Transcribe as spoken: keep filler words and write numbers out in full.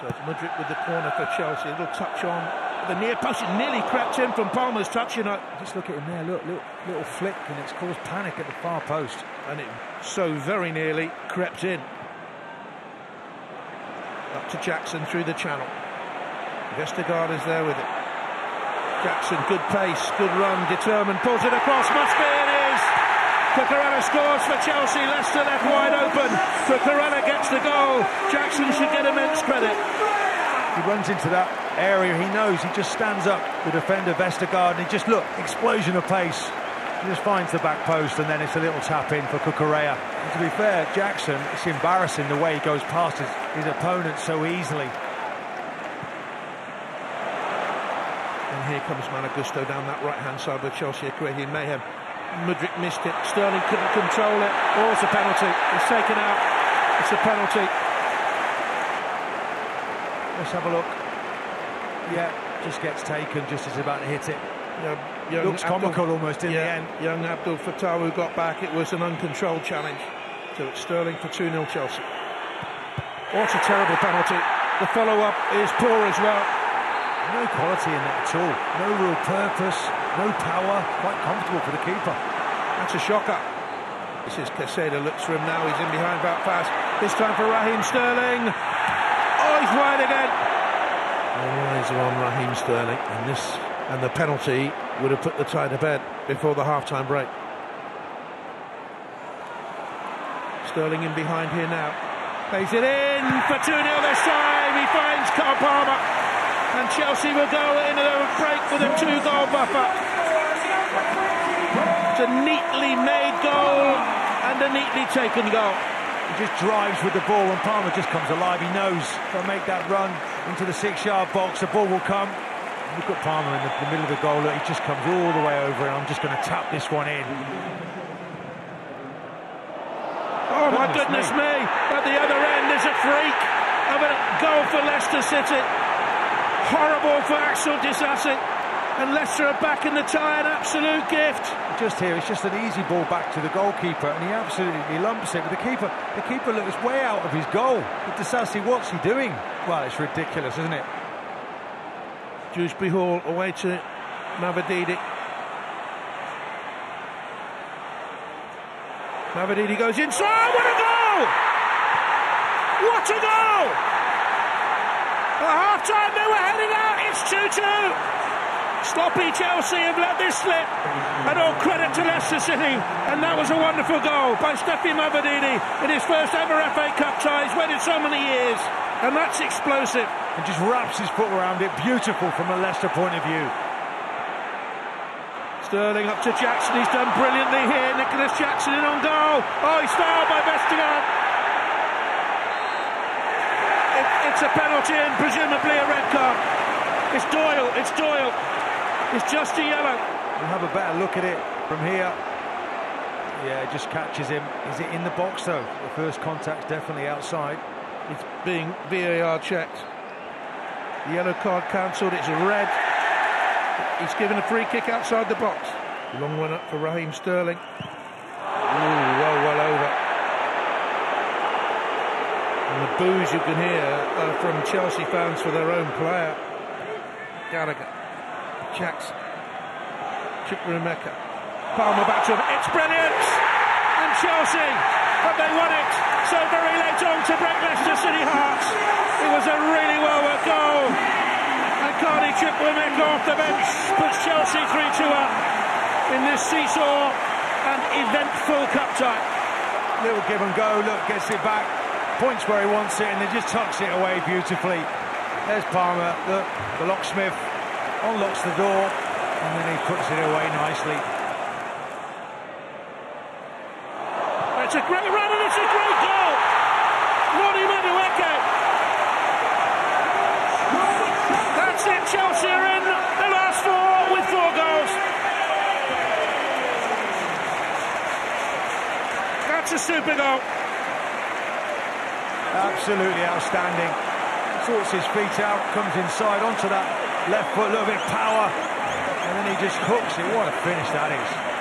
So it's Mudryk with the corner for Chelsea. Little touch on. The near pass is nearly crept in from Palmer's touch. You know, just look at him there. Look, little, little flick, and it's caused panic at the far post. And it so very nearly crept in. Up to Jackson through the channel. Vestergaard is there with it. Jackson, good pace, good run, determined, pulls it across, must be, it is! Cucurella scores for Chelsea, Leicester left wide open. Cucurella gets the goal, Jackson should get immense credit. He runs into that area, he knows, he just stands up, the defender Vestergaard, and he just, look, explosion of pace. He just finds the back post, and then it's a little tap in for Cucurella. And to be fair, Jackson, it's embarrassing the way he goes past his, his opponent so easily. And here comes Managusto down that right-hand side with Chelsea creating mayhem. Mudryk missed it. Sterling couldn't control it. Oh, it's a penalty. It's taken out. It's a penalty. Let's have a look. Yeah, just gets taken just as he's about to hit it. Yeah, young Looks Abdul, comical almost in yeah, the end. Young Abdul Fatawu got back. It was an uncontrolled challenge. So it's Sterling for two nil Chelsea. What a terrible penalty. The follow-up is poor as well. No quality in that at all. No real purpose, no power. Quite comfortable for the keeper. That's a shocker. This is Kaseda, looks for him now. He's in behind back pass. This time for Raheem Sterling. Oh, he's wide again. Always on Raheem Sterling. And this and the penalty would have put the tie to bed before the half-time break. Sterling in behind here now. Plays it in for two nil this time. He finds Cole Palmer. And Chelsea will go in and break with a two-goal buffer. It's a neatly made goal and a neatly taken goal. He just drives with the ball and Palmer just comes alive. He knows if I make that run into the six-yard box, the ball will come. Look at Palmer in the, the middle of the goal. Look, he just comes all the way over, and I'm just going to tap this one in. Oh, my goodness me. me. At the other end is a freak of a goal for Leicester City. Horrible for Axel Disasi, and Leicester are back in the tie, an absolute gift. Just here, it's just an easy ball back to the goalkeeper, and he absolutely lumps it. But the keeper, the keeper looks way out of his goal. But Disasi, what's he doing? Well, it's ridiculous, isn't it? Dewsbury Hall away to Mavididi. Mavididi goes inside. Oh, what a goal! What a goal! At half-time, they were heading out. It's two two. Sloppy Chelsea have let this slip. And all credit to Leicester City. And that was a wonderful goal by Stephy Mavididi in his first ever F A Cup tie. He's waited so many years. And that's explosive. And just wraps his foot around it. Beautiful from a Leicester point of view. Sterling up to Jackson. He's done brilliantly here. Nicolas Jackson in on goal. Oh, he's fouled by Vestergaard. It's a penalty and presumably a red card. It's Doyle, it's Doyle. It's just a yellow. We'll have a better look at it from here. Yeah, it just catches him. Is it in the box though? The first contact's definitely outside. It's being V A R checked. The yellow card cancelled, it's a red. He's given a free kick outside the box. Long one up for Raheem Sterling. Ooh, well, well over. And the boos you can hear uh, from Chelsea fans for their own player. Gallagher, Jackson, Chukwuemeka, Palmer back to him. It's brilliant! And Chelsea, but they won it so very late on to break Leicester City hearts. It was a really well-worked goal. And Carney Chukwuemeka off the bench puts Chelsea three two up in this seesaw and eventful cup tie. Little give and go. Look, gets it back. Points where he wants it, and he just tucks it away beautifully. There's Palmer, look, the locksmith unlocks the door, and then he puts it away nicely. It's a great run, and it's a great goal! Ronnie Mudryk! That's it, Chelsea are in the last four with four goals. That's a super goal. Absolutely outstanding. Sorts his feet out, comes inside onto that left foot, a little bit of power, and then he just hooks it. What a finish that is.